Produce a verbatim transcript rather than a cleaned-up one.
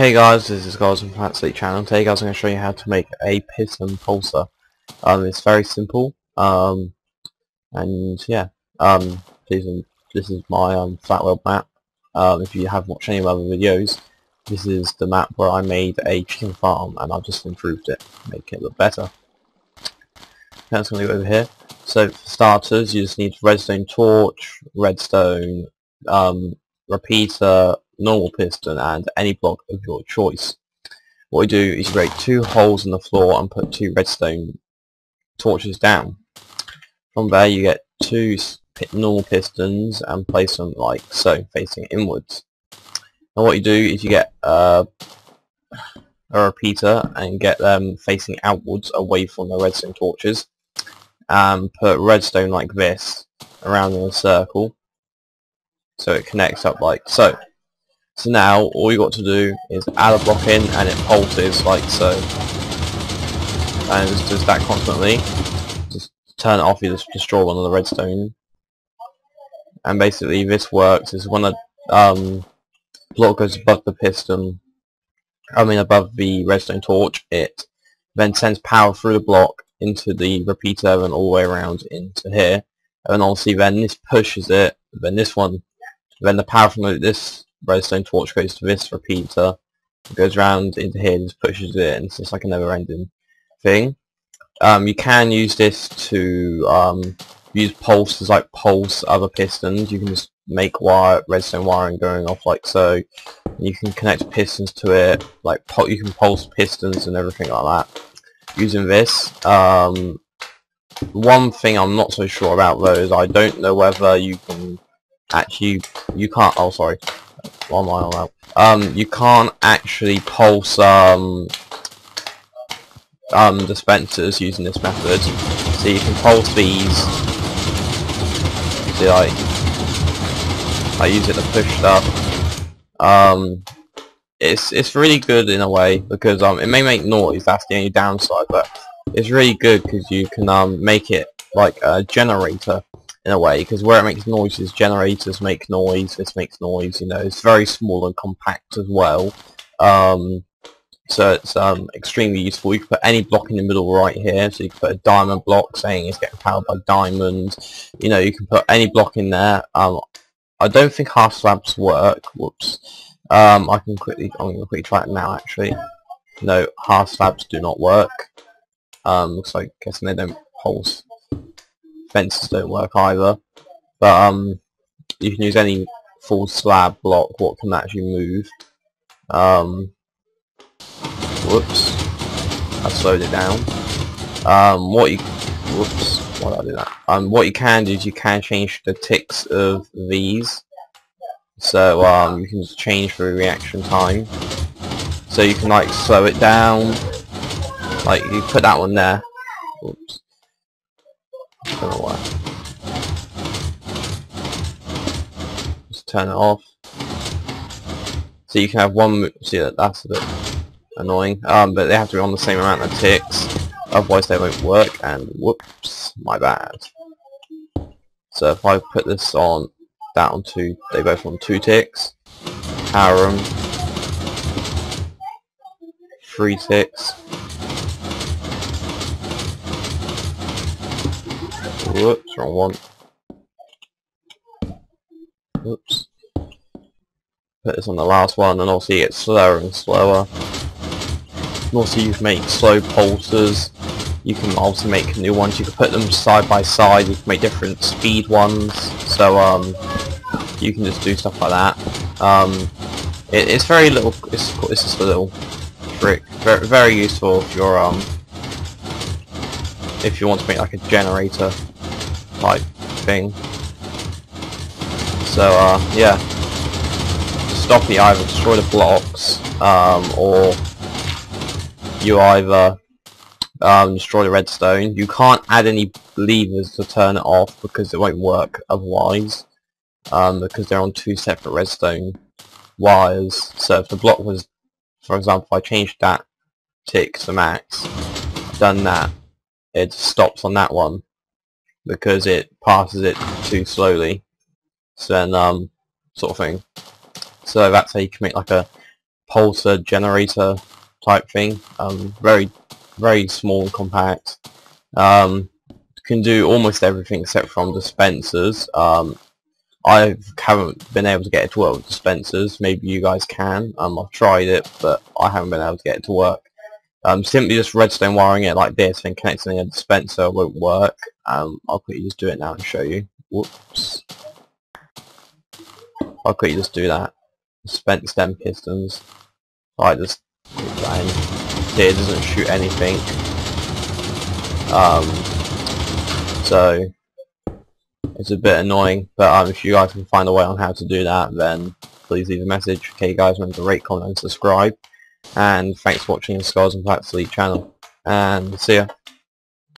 Hey guys, this is Skullz and Platz Elite Channel. Today guys, I'm going to show you how to make a piston pulsar. Um, it's very simple, um, and yeah, um, please, this is my um, flat world map. Um, if you haven't watched any of my other videos, this is the map where I made a chicken farm, and I've just improved it, make it look better. Now it's going to go over here. So for starters, you just need redstone torch, redstone, um, repeater, normal piston, and any block of your choice. What we do is create two holes in the floor and put two redstone torches down. From there you get two normal pistons and place them like so, facing inwards. And what you do is you get uh, a repeater and get them facing outwards away from the redstone torches, and put redstone like this around in a circle so it connects up like so. So now all you got to do is add a block in and it pulses like so. And it just does that constantly. Just turn it off, you just destroy one of the redstone. And basically this works is when a um, block goes above the piston, I mean above the redstone torch, it then sends power through the block into the repeater and all the way around into here. And obviously then this pushes it, then this one, then the power from this redstone torch goes to this repeater, it goes round into here and just pushes it, and it's just like a never ending thing. Um, you can use this to um, use pulses, like pulse other pistons. You can just make wire, redstone wiring going off like so, and you can connect pistons to it, like you can pulse pistons and everything like that using this. Um, one thing I'm not so sure about though is I don't know whether you can actually, you can't, oh sorry, one mile out. Um, you can't actually pulse um, um, dispensers using this method. So you can pulse these. See, like I use it to push stuff. Um, it's it's really good in a way because um, it may make noise. That's the only downside, but it's really good because you can um, make it like a generator. In a way, because where it makes noises, generators make noise, this makes noise, you know, it's very small and compact as well. Um, so it's um, extremely useful. You can put any block in the middle right here, so you can put a diamond block saying it's getting powered by diamonds. You know, you can put any block in there. Um, I don't think half slabs work, whoops. Um, I can quickly, I'm going to quickly try it now actually. No, half slabs do not work. Um, looks like, I'm guessing they don't pulse. Fences don't work either, but um, you can use any full slab block what can actually move. Um, whoops, I slowed it down. Um, what you, whoops, why did I do that? Um, what you can do is you can change the ticks of these, so um, you can just change the reaction time. So you can like slow it down, like you put that one there. Whoops. Don't know why. Just turn it off. So you can have one. See, that that's a bit annoying. Um, but they have to be on the same amount of ticks, otherwise they won't work. And whoops, my bad. So if I put this on, that on two, they both on two ticks. Power them. Three ticks. Whoops, wrong one. Whoops. Put this on the last one, and obviously it gets slower and slower. And also you can make slow pulsers. You can also make new ones. You can put them side by side. You can make different speed ones. So um, you can just do stuff like that. Um, it, it's very little. It's, it's just a little trick. Very, very useful if you're um, if you want to make like a generator type thing. So uh, yeah, stop the either destroy the blocks, um, or you either um, destroy the redstone. You can't add any levers to turn it off because it won't work otherwise, um, because they're on two separate redstone wires. So if the block was, for example, I changed that tick to max, done that, it stops on that one because it passes it too slowly. So then um sort of thing. So that's how you can make like a pulsar generator type thing. Um, very, very small and compact. Um, can do almost everything except from dispensers. Um, I haven't been able to get it to work with dispensers. Maybe you guys can. Um, I've tried it, but I haven't been able to get it to work. Um, simply just redstone wiring it like this and connecting a dispenser won't work. Um, I'll quickly just do it now and show you. Whoops. I'll quickly just do that. Dispense stem pistons. I just put that in. It doesn't shoot anything. Um, so it's a bit annoying, but um, if you guys can find a way on how to do that, then please leave a message. Okay guys, remember to rate, comment and subscribe. And thanks for watching the Skullz and Platz Elite Channel. And see ya.